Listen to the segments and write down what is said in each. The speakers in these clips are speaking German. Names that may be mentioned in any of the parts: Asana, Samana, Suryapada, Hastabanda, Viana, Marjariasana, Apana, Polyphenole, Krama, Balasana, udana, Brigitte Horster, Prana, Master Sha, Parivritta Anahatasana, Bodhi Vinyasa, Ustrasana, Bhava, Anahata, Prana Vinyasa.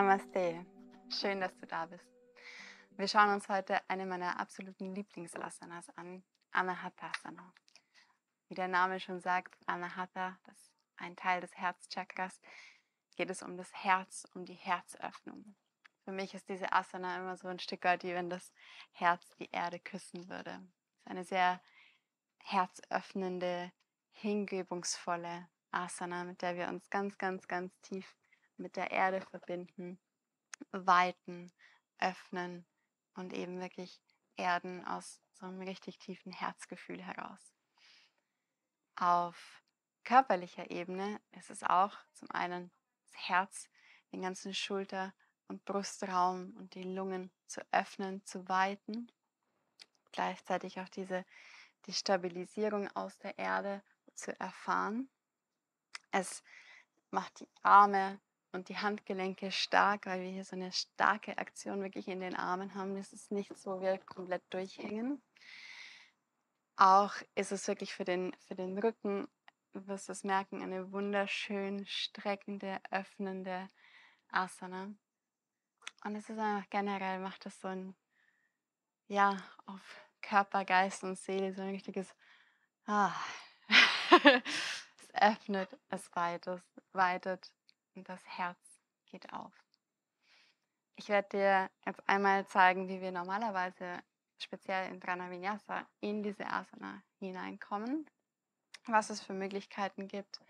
Namaste. Schön, dass du da bist. Wir schauen uns heute eine meiner absoluten Lieblingsasanas an, Anahatasana. Wie der Name schon sagt, Anahata, das ist ein Teil des Herzchakras, geht es um das Herz, um die Herzöffnung. Für mich ist diese Asana immer so ein Stück weit, wie wenn das Herz die Erde küssen würde. Es ist eine sehr herzöffnende, hingebungsvolle Asana, mit der wir uns ganz, ganz, ganz tief mit der Erde verbinden, weiten, öffnen und eben wirklich erden aus so einem richtig tiefen Herzgefühl heraus. Auf körperlicher Ebene ist es auch zum einen das Herz, den ganzen Schulter- und Brustraum und die Lungen zu öffnen, zu weiten. Gleichzeitig auch die Stabilisierung aus der Erde zu erfahren. Es macht die Arme und die Handgelenke stark, weil wir hier so eine starke Aktion wirklich in den Armen haben. Das ist nichts, wo wir komplett durchhängen. Auch ist es wirklich für den Rücken, du wirst es merken, eine wunderschön streckende, öffnende Asana. Und es ist einfach generell, macht das so ein, ja, auf Körper, Geist und Seele so ein richtiges, es öffnet, es weitet. Und das Herz geht auf. Ich werde dir jetzt einmal zeigen, wie wir normalerweise speziell in Prana Vinyasa in diese Asana hineinkommen, was es für Möglichkeiten gibt,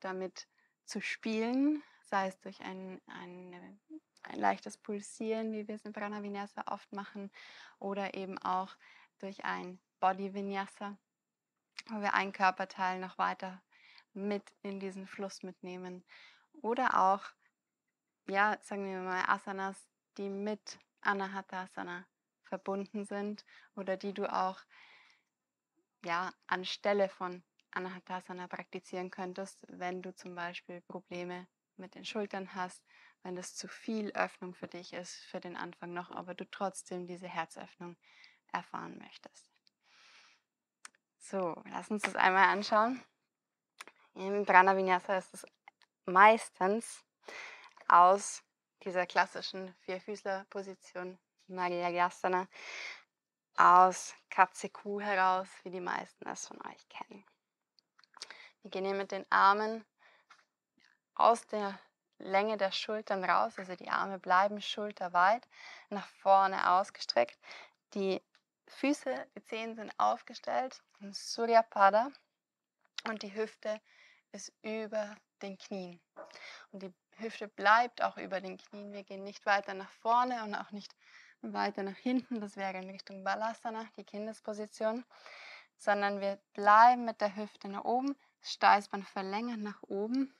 damit zu spielen, sei es durch ein leichtes Pulsieren, wie wir es in Prana Vinyasa oft machen, oder eben auch durch ein Bodhi Vinyasa, wo wir einen Körperteil noch weiter mit in diesen Fluss mitnehmen. Oder auch, ja, sagen wir mal, Asanas, die mit Anahatasana verbunden sind oder die du auch, ja, anstelle von Anahatasana praktizieren könntest, wenn du zum Beispiel Probleme mit den Schultern hast, wenn das zu viel Öffnung für dich ist, für den Anfang noch, aber du trotzdem diese Herzöffnung erfahren möchtest. So, lass uns das einmal anschauen. Im Prana Vinyasa ist es meistens aus dieser klassischen Vierfüßlerposition, Marjariasana, aus Katze-Kuh heraus, wie die meisten das von euch kennen. Wir gehen hier mit den Armen aus der Länge der Schultern raus, also die Arme bleiben schulterweit nach vorne ausgestreckt. Die Füße, die Zehen sind aufgestellt, Suryapada, und die Hüfte ist über den Knien. Und die Hüfte bleibt auch über den Knien. Wir gehen nicht weiter nach vorne und auch nicht weiter nach hinten. Das wäre in Richtung Balasana, die Kindesposition. Sondern wir bleiben mit der Hüfte nach oben. Das Steißbein verlängern nach oben,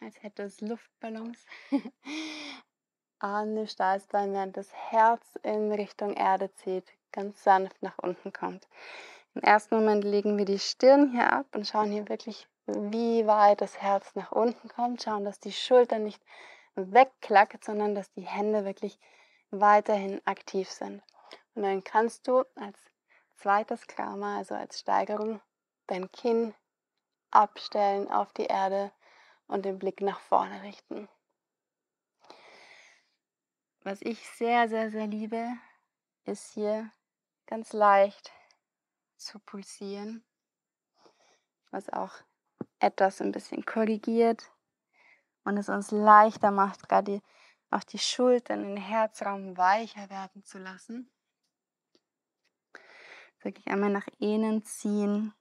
als hätte es Luftballons. An dem Steißbein, während das Herz in Richtung Erde zieht, ganz sanft nach unten kommt. Im ersten Moment legen wir die Stirn hier ab und schauen hier wirklich, wie weit das Herz nach unten kommt. Schauen, dass die Schulter nicht wegklackt, sondern dass die Hände wirklich weiterhin aktiv sind. Und dann kannst du als zweites Krama, also als Steigerung, dein Kinn abstellen auf die Erde und den Blick nach vorne richten. Was ich sehr, sehr, sehr liebe, ist hier ganz leicht zu pulsieren, was auch etwas ein bisschen korrigiert und es uns leichter macht, gerade auch die Schultern, den Herzraum weicher werden zu lassen. Wirklich einmal nach innen ziehen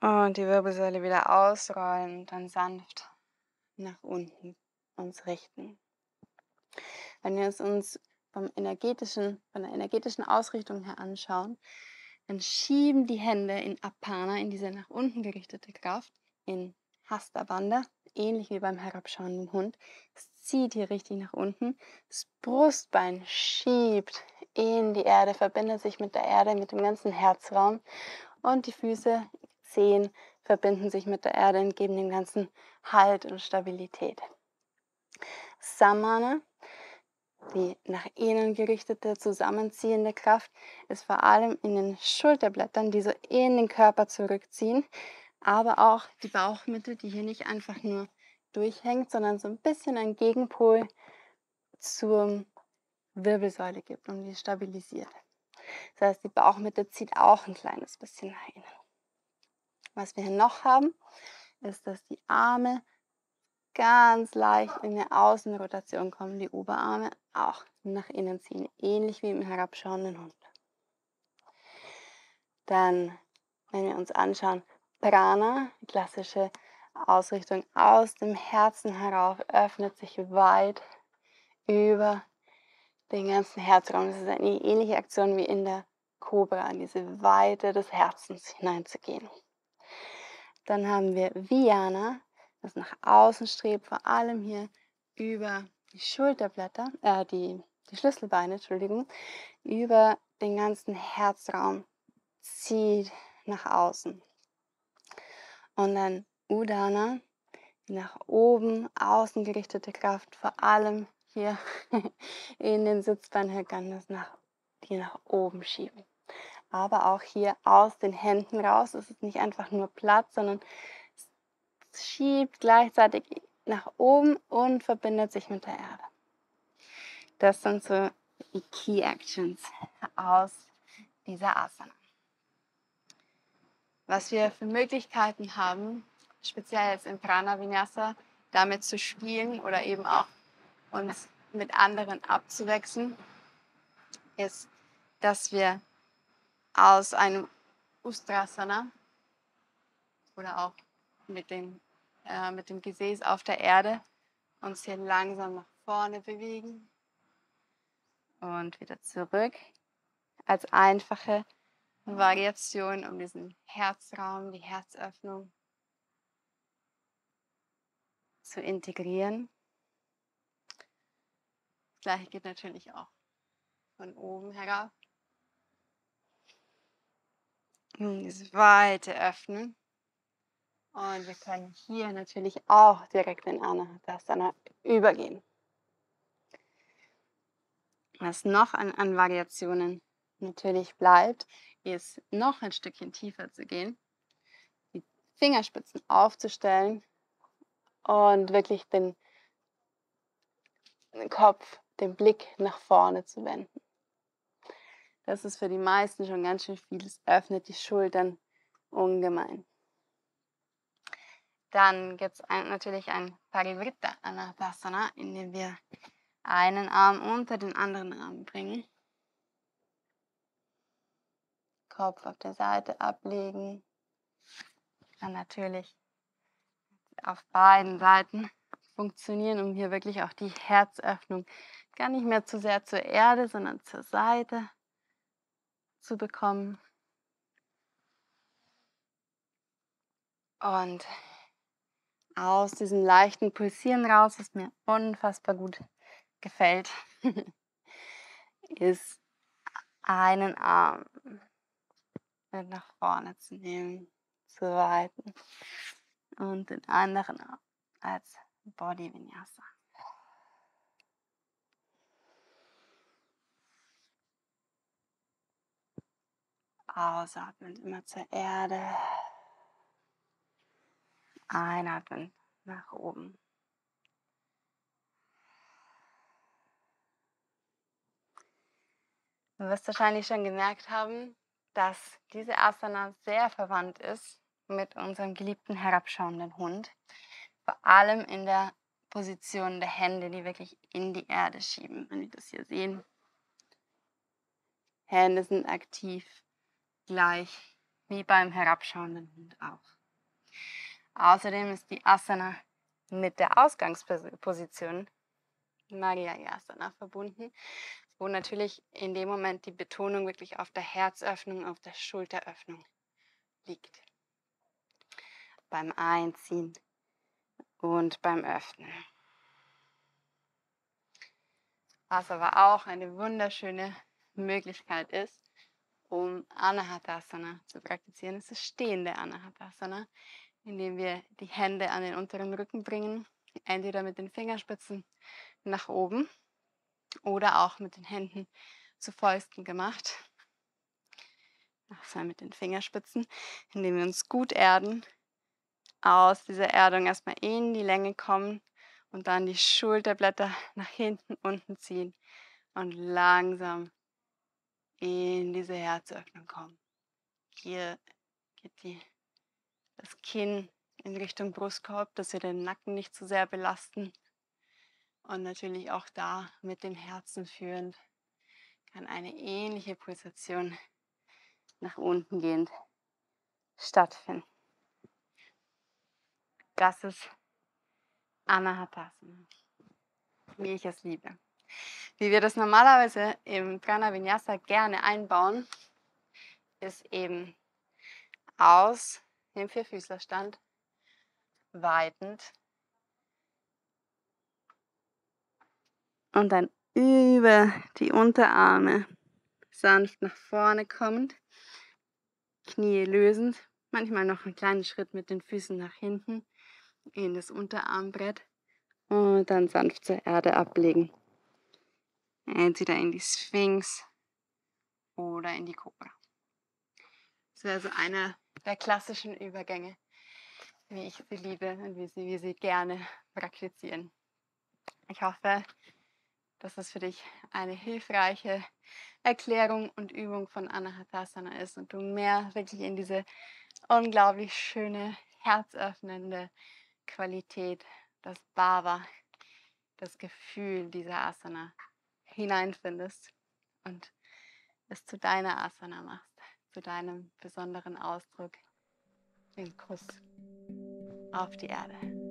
und die Wirbelsäule wieder ausrollen und dann sanft nach unten uns richten. Wenn wir es uns von der energetischen Ausrichtung her anschauen, dann schieben die Hände in Apana, in diese nach unten gerichtete Kraft, in Hastabanda, ähnlich wie beim herabschauenden Hund. Es zieht hier richtig nach unten. Das Brustbein schiebt in die Erde, verbindet sich mit der Erde, mit dem ganzen Herzraum. Und die Füße, Zehen, verbinden sich mit der Erde und geben dem ganzen Halt und Stabilität. Samana, die nach innen gerichtete, zusammenziehende Kraft ist vor allem in den Schulterblättern, die so in den Körper zurückziehen, aber auch die Bauchmitte, die hier nicht einfach nur durchhängt, sondern so ein bisschen einen Gegenpol zur Wirbelsäule gibt und die stabilisiert. Das heißt, die Bauchmitte zieht auch ein kleines bisschen nach innen. Was wir hier noch haben, ist, dass die Arme ganz leicht in eine Außenrotation kommen, die Oberarme auch nach innen ziehen, ähnlich wie im herabschauenden Hund. Dann, wenn wir uns anschauen, Prana, die klassische Ausrichtung aus dem Herzen herauf, öffnet sich weit über den ganzen Herzraum. Das ist eine ähnliche Aktion wie in der Kobra, an diese Weite des Herzens hineinzugehen. Dann haben wir Viana, das nach außen strebt, vor allem hier über die Schulterblätter, die Schlüsselbeine, Entschuldigung, über den ganzen Herzraum zieht nach außen. Und dann Udana, die nach oben außen gerichtete Kraft, vor allem hier in den Sitzbeinhöckern, die nach oben schieben. Aber auch hier aus den Händen raus. Es ist nicht einfach nur Platz, sondern es schiebt gleichzeitig nach oben und verbindet sich mit der Erde. Das sind so die Key Actions aus dieser Asana. Was wir für Möglichkeiten haben, speziell jetzt im Prana Vinyasa, damit zu spielen oder eben auch uns mit anderen abzuwechseln, ist, dass wir aus einem Ustrasana oder auch mit dem Gesäß auf der Erde uns hier langsam nach vorne bewegen und wieder zurück als einfache Variation um diesen Herzraum, die Herzöffnung zu integrieren. Das Gleiche geht natürlich auch von oben herab. Das weite Öffnen. Und wir können hier natürlich auch direkt in Anahatasana übergehen. Was noch an Variationen natürlich bleibt, ist noch ein Stückchen tiefer zu gehen, die Fingerspitzen aufzustellen und wirklich den Kopf, den Blick nach vorne zu wenden. Das ist für die meisten schon ganz schön viel. Es öffnet die Schultern ungemein. Dann gibt es natürlich ein Parivritta Anahatasana, in dem wir einen Arm unter den anderen Arm bringen. Kopf auf der Seite ablegen. Kann natürlich auf beiden Seiten funktionieren, um hier wirklich auch die Herzöffnung gar nicht mehr zu sehr zur Erde, sondern zur Seite zu bekommen. Und aus diesem leichten Pulsieren raus, was mir unfassbar gut gefällt, ist einen Arm mit nach vorne zu nehmen, zu weiten und den anderen Arm als Bodhi Vinyasa. Ausatmen, immer zur Erde. Einatmen, nach oben. Du wirst wahrscheinlich schon gemerkt haben, dass diese Asana sehr verwandt ist mit unserem geliebten herabschauenden Hund. Vor allem in der Position der Hände, die wirklich in die Erde schieben, wenn wir das hier sehen. Hände sind aktiv, gleich wie beim herabschauenden Hund auch. Außerdem ist die Asana mit der Ausgangsposition Marjariasana verbunden, wo natürlich in dem Moment die Betonung wirklich auf der Herzöffnung, auf der Schulteröffnung liegt. Beim Einziehen und beim Öffnen. Was aber auch eine wunderschöne Möglichkeit ist, um Anahatasana zu praktizieren, ist das stehende Anahatasana, indem wir die Hände an den unteren Rücken bringen, entweder mit den Fingerspitzen nach oben oder auch mit den Händen zu Fäusten gemacht. Mit den Fingerspitzen, indem wir uns gut erden, aus dieser Erdung erstmal in die Länge kommen und dann die Schulterblätter nach hinten unten ziehen und langsam in diese Herzöffnung kommen. Hier geht das Kinn in Richtung Brustkorb, dass wir den Nacken nicht zu sehr belasten. Und natürlich auch da mit dem Herzen führend kann eine ähnliche Pulsation nach unten gehend stattfinden. Das ist Anahatasana, wie ich es liebe. Wie wir das normalerweise im Prana Vinyasa gerne einbauen, ist eben aus dem Vierfüßlerstand weitend und dann über die Unterarme sanft nach vorne kommend, Knie lösend, manchmal noch einen kleinen Schritt mit den Füßen nach hinten in das Unterarmbrett und dann sanft zur Erde ablegen. Entweder in die Sphinx oder in die Kobra. Das wäre so einer der klassischen Übergänge, wie ich sie liebe und wie sie gerne praktizieren. Ich hoffe, dass es für dich eine hilfreiche Erklärung und Übung von Anahatasana ist und du mehr wirklich in diese unglaublich schöne, herzöffnende Qualität, das Bhava, das Gefühl dieser Asana hineinfindest und es zu deiner Asana machst, zu deinem besonderen Ausdruck, den Kuss auf die Erde.